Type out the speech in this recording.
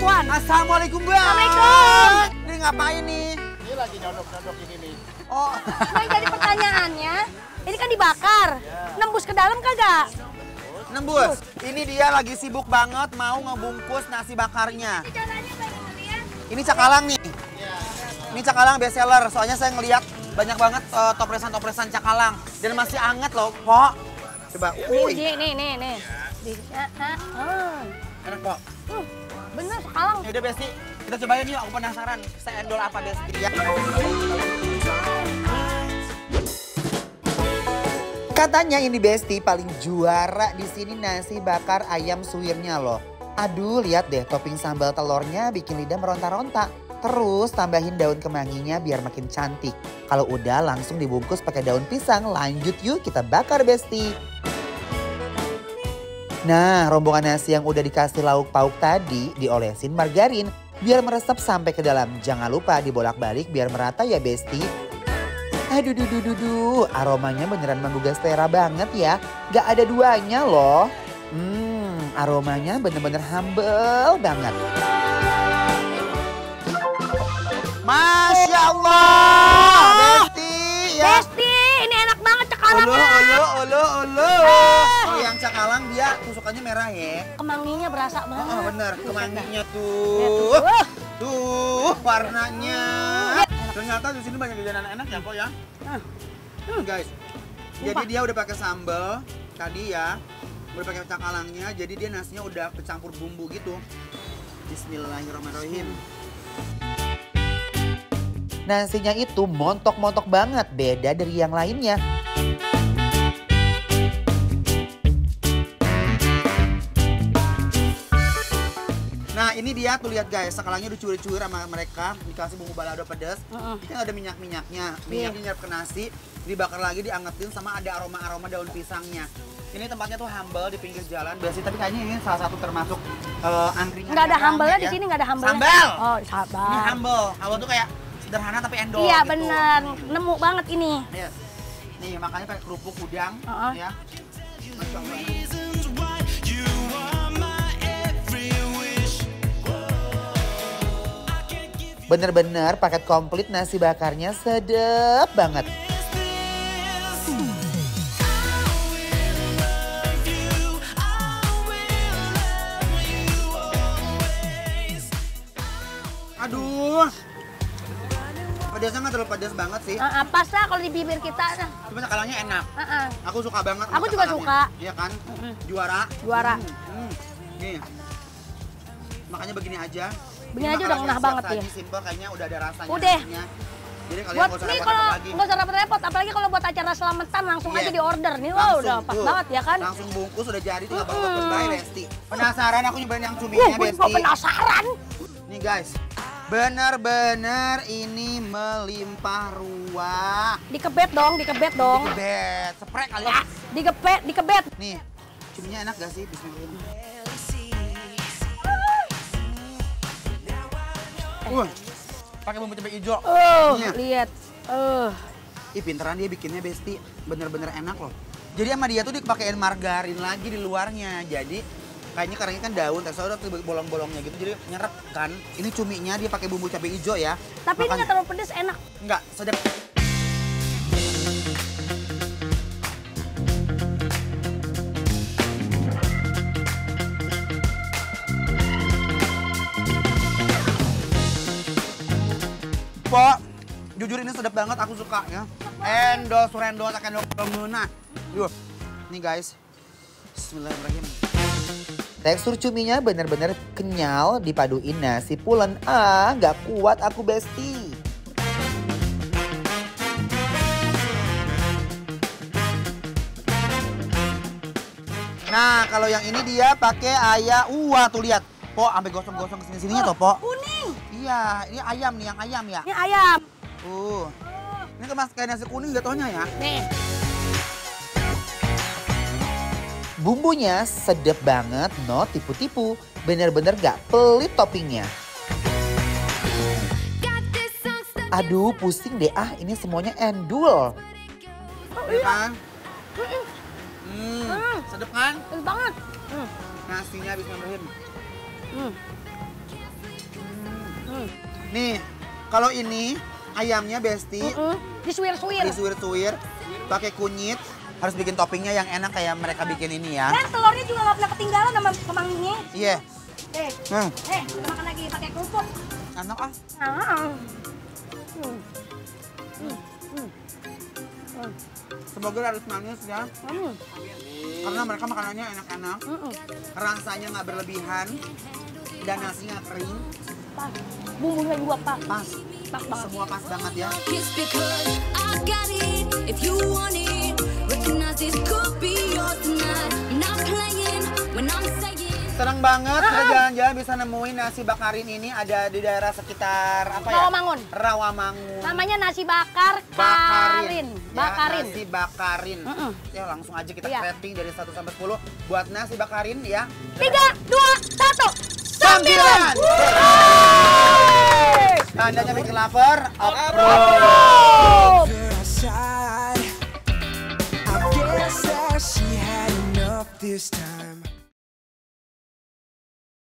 Puan. Assalamualaikum, Bang. Waalaikumsalam. Ini ngapain nih? Ini lagi nyodok-nyodok ini nih. Oh. Nah, jadi pertanyaannya, ini kan dibakar. Yeah. Nembus ke dalam kagak? Nembus. Ini dia lagi sibuk banget mau ngebungkus nasi bakarnya. Ini caranya banyak lihat. Ini cakalang nih. Yeah. Ini cakalang best seller. Soalnya saya ngeliat banyak banget topresan-topresan cakalang. Dan masih anget loh, Pok. Coba. Ui. Nih. Enak, Pok. Bener, cakalang. Yaudah, Besti. Kita cobain yuk, aku penasaran. Saya endol apa, Besti. Ya. Katanya ini Besti paling juara di sini nasi bakar ayam suwirnya loh. Aduh, lihat deh topping sambal telurnya bikin lidah meronta-ronta. Terus tambahin daun kemanginya biar makin cantik. Kalau udah langsung dibungkus pakai daun pisang. Lanjut yuk kita bakar, Besti. Nah, rombongan nasi yang udah dikasih lauk pauk tadi diolesin margarin biar meresap sampai ke dalam. Jangan lupa dibolak-balik biar merata ya, Besti. Aduh, aromanya beneran menggugah selera banget ya. Gak ada duanya loh. Aromanya bener-bener humble banget. Masya Allah, Besti. Ya. Besti, ini enak banget cakalangnya. Olo. Oh, yang cakalang dia tusukannya merah ya. Kemanginya berasa banget. Oh, bener, kemanginya tuh. Tuh, warnanya. Ternyata di sini banyak jajanan enak ya, Pok ya. Guys, jadi dia udah pakai sambal tadi ya, udah pakai cakalangnya, jadi dia nasinya udah kecampur bumbu gitu. Bismillahirrahmanirrahim. Nasinya itu montok-montok banget, beda dari yang lainnya. Nah, ini dia tuh lihat guys, cakalangnya dicuir-cuir sama mereka, dikasih bumbu balado pedas. Ini kan ada minyak-minyaknya. Minyaknya nyerap ke nasi, dibakar lagi, diangetin sama ada aroma-aroma daun pisangnya. Ini tempatnya tuh humble di pinggir jalan, Besti, tapi kayaknya ini salah satu termasuk angkringan. Enggak ada humble-nya ya. Di sini enggak ada humble. Sambal. Oh, sambal. Ini humble. Humble tuh kayak sederhana tapi endol. Iya, gitu. Benar. Nemu banget ini. Yes. Nih, makanya pakai kerupuk udang ya. Bener-bener paket komplit nasi bakarnya sedap banget. Aduh, pedasnya nggak terlalu pedas banget sih. Pas lah kalau di bibir kita. Cuma cakalangnya enak. Aku suka banget. Aku juga suka. Iya kan, juara. Nih, makanya begini aja. Begini aja udah enak banget ya. Simpel kayaknya udah ada rasanya. Udah. Jadi kalian buat ini kalau nggak usah repot-repot, apalagi kalau buat acara selamatan langsung aja di order nih. Wah, udah pas banget ya kan. Langsung bungkus udah jadi tuh abang bye Besti. Penasaran aku nyobain yang cuminya, Besti. Gue penasaran. Nih guys, bener-bener ini melimpah ruah. Dikebet dong. Dikebet, seprek kali ya. Dikebet. Nih, cuminya enak gak sih? Bismillahirrahmanirrahim. Pakai bumbu cabai hijau. Lihat. Ih, pinteran dia bikinnya, Besti. Bener-bener enak loh. Jadi sama dia tuh dipakein margarin lagi di luarnya. Jadi kayaknya karangnya kan daun, terus udah bolong-bolongnya gitu. Jadi nyerap kan. Ini cuminya dia pakai bumbu cabai hijau ya. Tapi ini nggak terlalu pedes, enak. Enggak, sedap. Pok, jujur ini sedap banget, aku suka ya. Endol, surendol, tak endol, muna. Yuk, nih guys. Bismillahirrahmanirrahim. Tekstur cuminya bener-bener kenyal, dipaduin nasi pulen. Nggak kuat aku, Besti. Nah, kalau yang ini dia pakai ayam. Tuh lihat. Pok, ambil gosong-gosong ke sini-sininya toh, Pok. Kuning. Iya, ini ayam nih, yang ayam ya? Ini ayam. Ini kemas kayak nasi kuning jatuhnya ya? Nih. Bumbunya sedap banget, no tipu-tipu. Bener-bener gak pelit toppingnya. Aduh, pusing deh ini semuanya endul. Iya. Sedap kan? Sedap banget. Nasinya habis. Nih, kalau ini ayamnya Besti disuwir-suwir. Disuwir-suwir, pakai kunyit. Harus bikin toppingnya yang enak kayak mereka bikin ini ya. Dan telurnya juga nggak pernah ketinggalan sama kemanginya. Iya. Eh, kita makan lagi pakai kerupuk. Enak ah. Semoga harus manis ya. Karena mereka makanannya enak-enak. Rasanya nggak berlebihan. Dan nasinya kering. Pas. Bumbunya juga pas. Pas. Pas banget. Semua pas banget ya. Seneng banget kita jalan-jalan bisa nemuin nasi bakarin ini ada di daerah sekitar apa ya? Rawamangun. Rawamangun. Namanya nasi bakar Bakarin. Bakarin. Ya, nasi bakarin. Ya langsung aja kita rating dari 1 sampai 10 buat nasi bakarin ya. 3, 2, 1, 9. Tandanya bikin lapar. Approve.